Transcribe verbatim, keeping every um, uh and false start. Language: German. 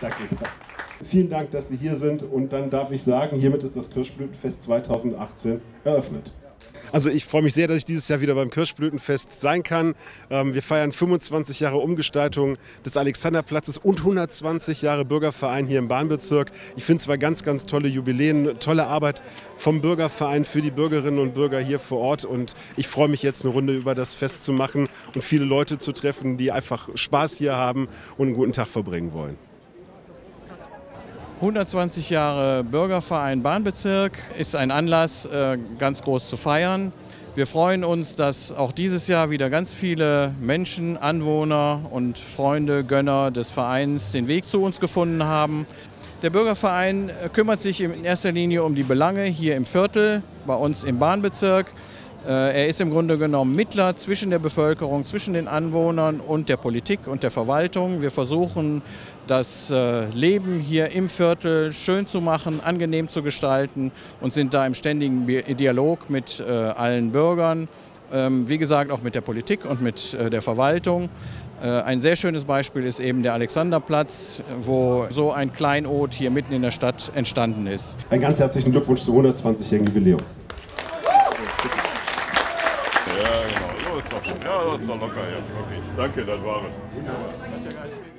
Danke. Vielen Dank, dass Sie hier sind, und dann darf ich sagen, hiermit ist das Kirschblütenfest zweitausendachtzehn eröffnet. Also ich freue mich sehr, dass ich dieses Jahr wieder beim Kirschblütenfest sein kann. Wir feiern fünfundzwanzig Jahre Umgestaltung des Alexanderplatzes und hundertzwanzig Jahre Bürgerverein hier im Bahnbezirk. Ich finde zwei ganz, ganz tolle Jubiläen, tolle Arbeit vom Bürgerverein für die Bürgerinnen und Bürger hier vor Ort. Und ich freue mich jetzt, eine Runde über das Fest zu machen und viele Leute zu treffen, die einfach Spaß hier haben und einen guten Tag verbringen wollen. hundertzwanzig Jahre Bürgerverein Bahnbezirk ist ein Anlass, ganz groß zu feiern. Wir freuen uns, dass auch dieses Jahr wieder ganz viele Menschen, Anwohner und Freunde, Gönner des Vereins den Weg zu uns gefunden haben. Der Bürgerverein kümmert sich in erster Linie um die Belange hier im Viertel, bei uns im Bahnbezirk. Er ist im Grunde genommen Mittler zwischen der Bevölkerung, zwischen den Anwohnern und der Politik und der Verwaltung. Wir versuchen, das Leben hier im Viertel schön zu machen, angenehm zu gestalten und sind da im ständigen Dialog mit allen Bürgern, wie gesagt auch mit der Politik und mit der Verwaltung. Ein sehr schönes Beispiel ist eben der Alexanderplatz, wo so ein Kleinod hier mitten in der Stadt entstanden ist. Einen ganz herzlichen Glückwunsch zum hundertzwanzigjährigen Jubiläum. Ja, genau. So ist doch, ja, das ist doch locker jetzt. Okay. Danke, das war es.